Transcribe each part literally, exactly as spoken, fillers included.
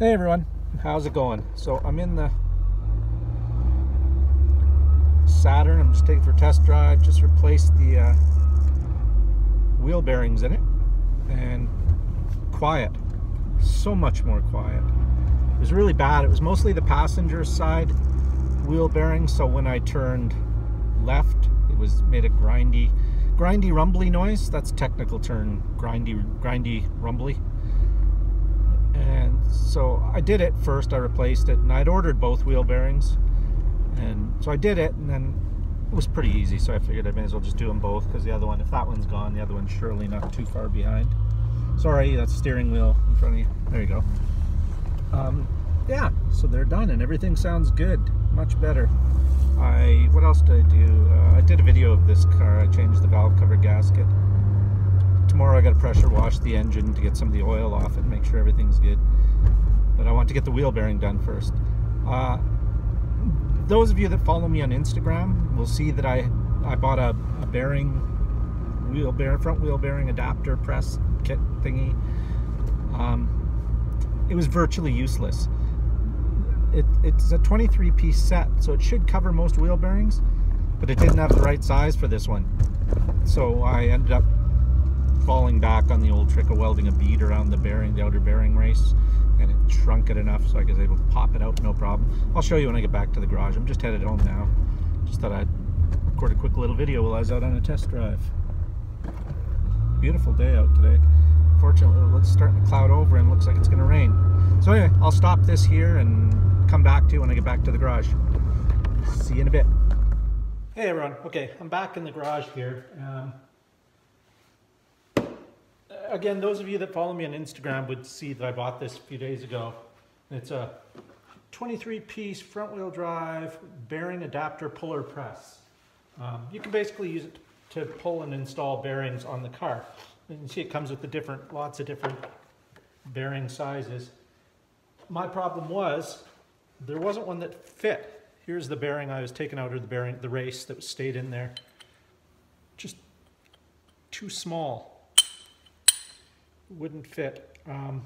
Hey everyone, how's it going? So I'm in the Saturn. I'm just taking it for a test drive. Just replaced the uh, wheel bearings in it, and quiet, so much more quiet. It was really bad. It was mostly the passenger side wheel bearings, so when I turned left, it was made a grindy, grindy rumbly noise. That's a technical term, grindy, grindy rumbly. So I did it first, I replaced it, and I'd ordered both wheel bearings, and so I did it, and then it was pretty easy, so I figured I may as well just do them both, because the other one, if that one's gone, the other one's surely not too far behind. Sorry, that's steering wheel in front of you. There you go. Um, yeah, so they're done, and everything sounds good, much better. I, what else did I do? Uh, I did a video of this car. I changed the valve cover gasket. Tomorrow I got to pressure wash the engine to get some of the oil off it and make sure everything's good. But I want to get the wheel bearing done first. Uh, those of you that follow me on Instagram will see that I, I bought a, a bearing, wheel bear, front wheel bearing adapter press kit thingy. Um, it was virtually useless. It, it's a twenty-three piece set, so it should cover most wheel bearings, but it didn't have the right size for this one. So I ended up falling back on the old trick of welding a bead around the bearing, the outer bearing race, and it shrunk it enough so I was able to pop it out, no problem. I'll show you when I get back to the garage. I'm just headed home now. Just thought I'd record a quick little video while I was out on a test drive. Beautiful day out today. Fortunately, it's starting to cloud over and looks like it's going to rain. So anyway, I'll stop this here and come back to you when I get back to the garage. See you in a bit. Hey everyone. Okay, I'm back in the garage here. Um, Again, those of you that follow me on Instagram would see that I bought this a few days ago. It's a twenty-three piece front-wheel drive bearing adapter puller press. Um, you can basically use it to pull and install bearings on the car. And you see it comes with the different, lots of different bearing sizes. My problem was there wasn't one that fit. Here's the bearing I was taking out, or the bearing, the race that stayed in there. Just too small. Wouldn't fit. Um,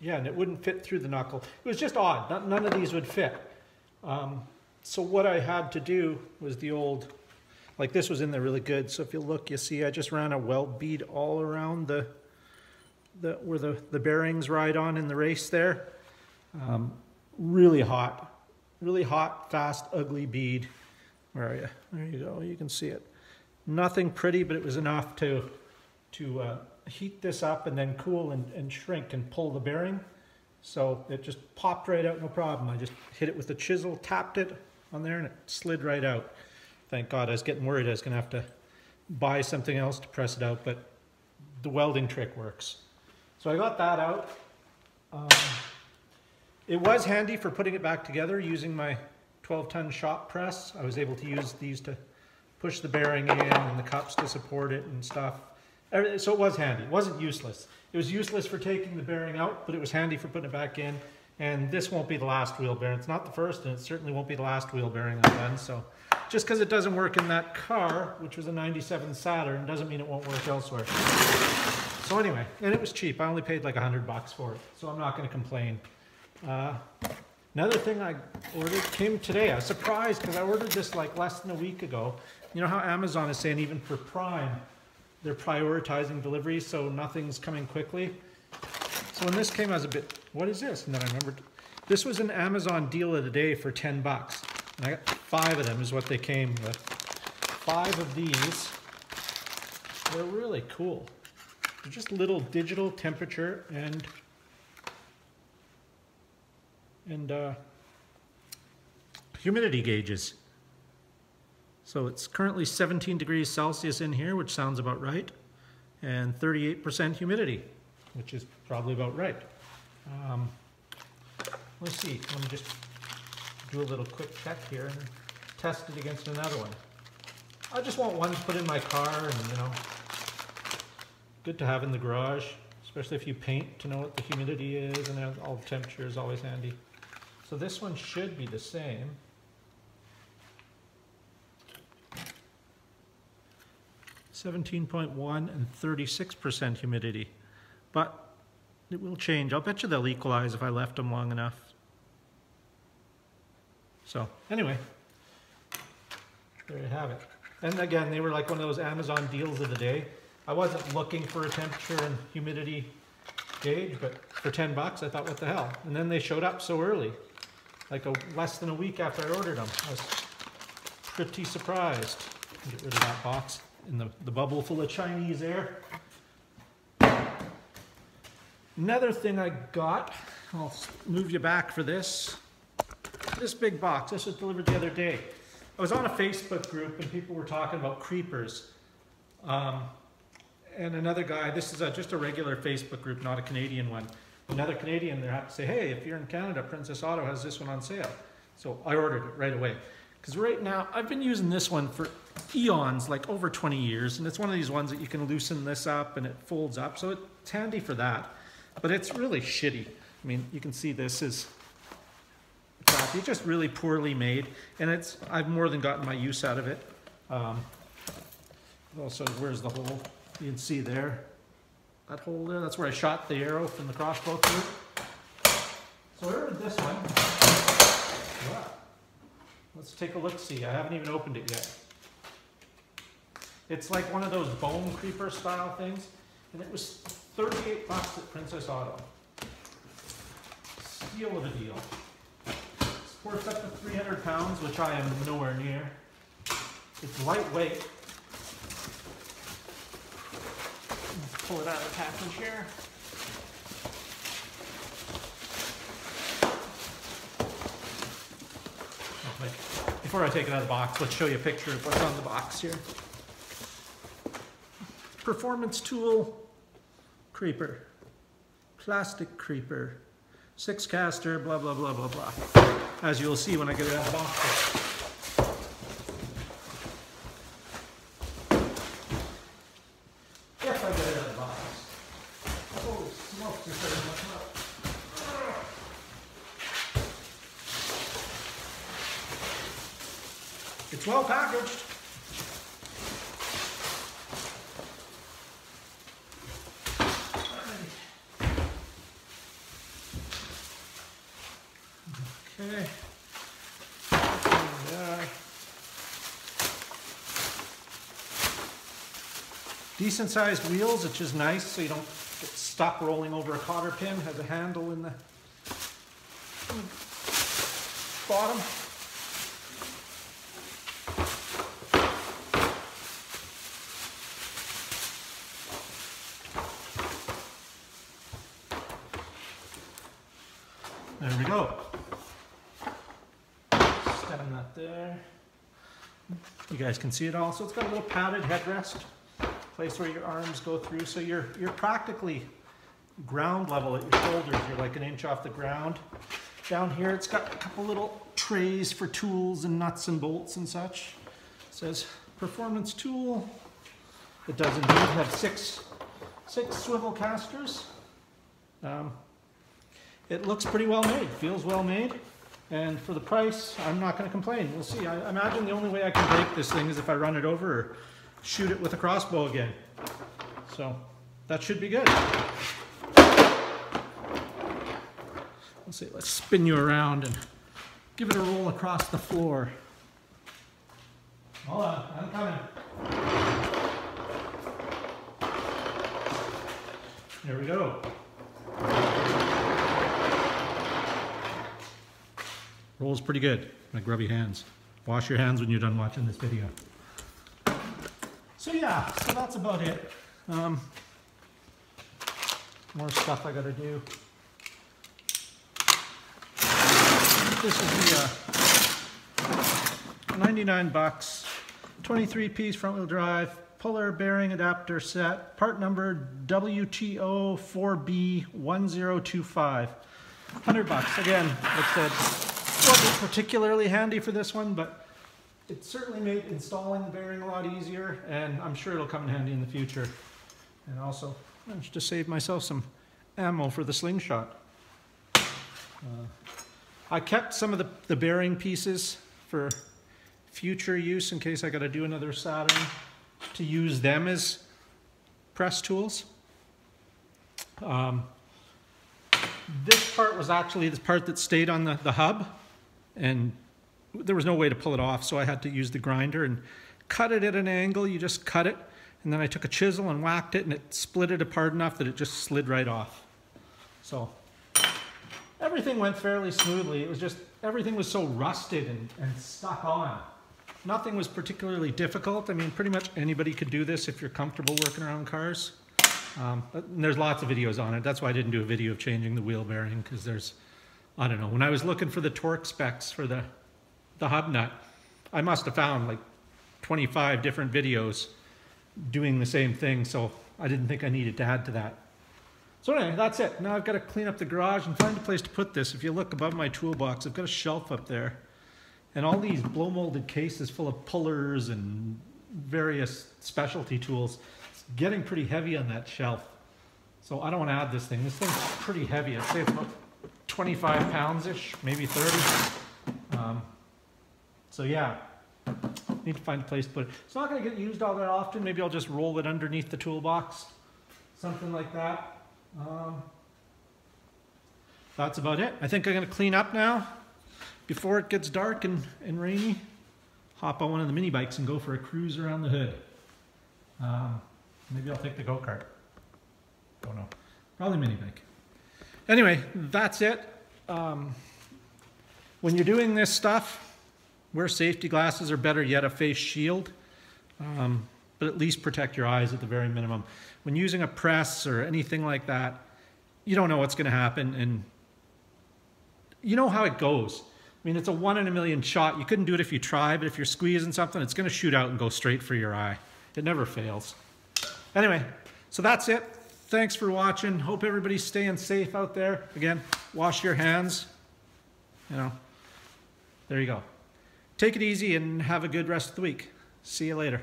yeah, and it wouldn't fit through the knuckle. It was just odd. Not, none of these would fit. Um, so what I had to do was the old, like this was in there really good. So if you look, you see I just ran a weld bead all around the, the where the, the bearings ride on in the race there. Um, really hot. Really hot, fast, ugly bead. Where are you? There you go. You can see it. Nothing pretty, but it was enough to to uh, heat this up and then cool and, and shrink and pull the bearing. So it just popped right out, no problem. I just hit it with a chisel, tapped it on there, and it slid right out. Thank God. I was getting worried I was going to have to buy something else to press it out, but the welding trick works. So I got that out. Um, it was handy for putting it back together using my twelve ton shop press. I was able to use these to push the bearing in and the cups to support it and stuff. So it was handy. It wasn't useless. It was useless for taking the bearing out, but it was handy for putting it back in. And this won't be the last wheel bearing. It's not the first, and it certainly won't be the last wheel bearing I've done. So just because it doesn't work in that car, which was a ninety-seven Saturn, doesn't mean it won't work elsewhere. So anyway, and it was cheap. I only paid like a hundred bucks for it, so I'm not going to complain. Uh, another thing I ordered came today. I was surprised because I ordered this like less than a week ago. You know how Amazon is saying even for Prime, they're prioritizing delivery, so nothing's coming quickly. So when this came, I was a bit, what is this? And then I remembered, this was an Amazon deal of the day for ten bucks. And I got five of them is what they came with. Five of these, they're really cool. They're just little digital temperature and, and uh, humidity gauges. So it's currently seventeen degrees Celsius in here, which sounds about right, and thirty-eight percent humidity, which is probably about right. Um, let's see, let me just do a little quick check here and test it against another one. I just want one to put in my car, and you know, good to have in the garage, especially if you paint, to know what the humidity is, and all the temperature is always handy. So this one should be the same. seventeen point one and thirty-six percent humidity, but It will change. I'll bet you they'll equalize if I left them long enough. So anyway, there you have it. And again, they were like one of those Amazon deals of the day. I wasn't looking for a temperature and humidity gauge, but for ten bucks, I thought, what the hell? And then they showed up so early, like a, less than a week after I ordered them. I was pretty surprised. Get rid of that box in the, the bubble full of Chinese air. Another thing I got, I'll move you back for this. This big box, this was delivered the other day. I was on a Facebook group and people were talking about creepers. Um, and another guy, this is a, just a regular Facebook group, not a Canadian one. Another Canadian there happened to say, hey, if you're in Canada, Princess Auto has this one on sale. So I ordered it right away. Because right now, I've been using this one for eons, like over twenty years, and it's one of these ones that you can loosen this up and it folds up, so it's handy for that. But it's really shitty. I mean, you can see this is crappy, just really poorly made, and it's I've more than gotten my use out of it. Um, also, where's the hole? You can see there, that hole there, that's where I shot the arrow from the crossbow through. So I ordered this one. Wow. Let's take a look-see. I haven't even opened it yet. It's like one of those bone creeper style things, and it was thirty-eight bucks at Princess Auto. Steal of a deal. It's worth up to three hundred pounds, which I am nowhere near. It's lightweight. Let's pull it out of the package here. Like, before I take it out of the box, let's show you a picture of what's on the box here. Performance Tool creeper, plastic creeper, six caster, blah, blah, blah, blah, blah. As you'll see when I get it out of the box. Yes, I get it out of the box. Holy smokes, this is much up. It's well packaged. Okay. Decent sized wheels, which is nice so you don't get stuck rolling over a cotter pin. Has a handle in the bottom. There we go. Stand that there. You guys can see it all. So it's got a little padded headrest, place where your arms go through. So you're you're practically ground level at your shoulders. You're like an inch off the ground. Down here, it's got a couple little trays for tools and nuts and bolts and such. It says Performance Tool. It does indeed have six six swivel casters. Um, It looks pretty well made, feels well made, and for the price, I'm not going to complain. We'll see. I imagine the only way I can break this thing is if I run it over or shoot it with a crossbow again. So that should be good. Let's see, let's spin you around and give it a roll across the floor. Hold on, I'm coming. There we go. Rolls pretty good. My grubby hands. Wash your hands when you're done watching this video. So yeah, so that's about it. Um, more stuff I gotta do. This is the uh, ninety-nine bucks, twenty-three piece front wheel drive, puller bearing adapter set, part number W T O four B one zero two five. one hundred bucks. Again, like I said, wasn't particularly handy for this one, but it certainly made installing the bearing a lot easier, and I'm sure it'll come in handy in the future. And also, I managed to save myself some ammo for the slingshot. Uh, I kept some of the, the bearing pieces for future use in case I got to do another Saturn, to use them as press tools. Um, This part was actually the part that stayed on the, the hub, and there was no way to pull it off, so I had to use the grinder and cut it at an angle. You just cut it, and then I took a chisel and whacked it, and it split it apart enough that it just slid right off. So everything went fairly smoothly. It was just, everything was so rusted and, and stuck on. Nothing was particularly difficult. I mean, pretty much anybody could do this if you're comfortable working around cars. Um, and there's lots of videos on it. That's why I didn't do a video of changing the wheel bearing, because there's, I don't know, when I was looking for the torque specs for the, the hub nut, I must have found like twenty-five different videos doing the same thing, so I didn't think I needed to add to that. So anyway, that's it. Now I've got to clean up the garage and find a place to put this. If you look above my toolbox, I've got a shelf up there, and all these blow molded cases full of pullers and various specialty tools. It's getting pretty heavy on that shelf, so I don't want to add this thing. This thing's pretty heavy. I'd say it's about twenty-five pounds-ish, maybe thirty. Um, so yeah, need to find a place to put it. It's not going to get used all that often. Maybe I'll just roll it underneath the toolbox, something like that. Um, that's about it. I think I'm going to clean up now before it gets dark and, and rainy. Hop on one of the mini bikes and go for a cruise around the hood. Um, maybe I'll take the go-kart. Don't know. Probably mini bike. Anyway, that's it. Um, when you're doing this stuff, wear safety glasses, or better yet, a face shield. Um, but at least protect your eyes at the very minimum. When using a press or anything like that, you don't know what's going to happen, and you know how it goes. I mean, it's a one in a million shot. You couldn't do it if you tried, but if you're squeezing something, it's going to shoot out and go straight for your eye. It never fails. Anyway, so that's it. Thanks for watching. Hope everybody's staying safe out there. Again, wash your hands. You know, there you go. Take it easy and have a good rest of the week. See you later.